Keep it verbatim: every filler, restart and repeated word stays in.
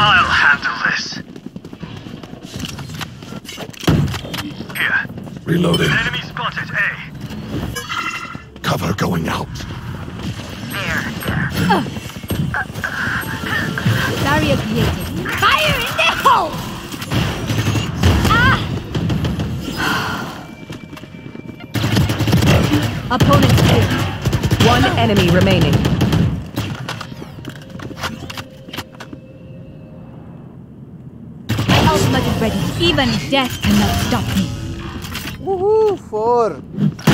I'll handle this. Here. Reloading. Enemy spotted, A. Cover going out. There, there. Uh. Uh, uh. Barrier created. Fire in the hole! Ah! Opponent hit. One uh. enemy remaining. Ready. Even death cannot stop me. Woohoo! Four.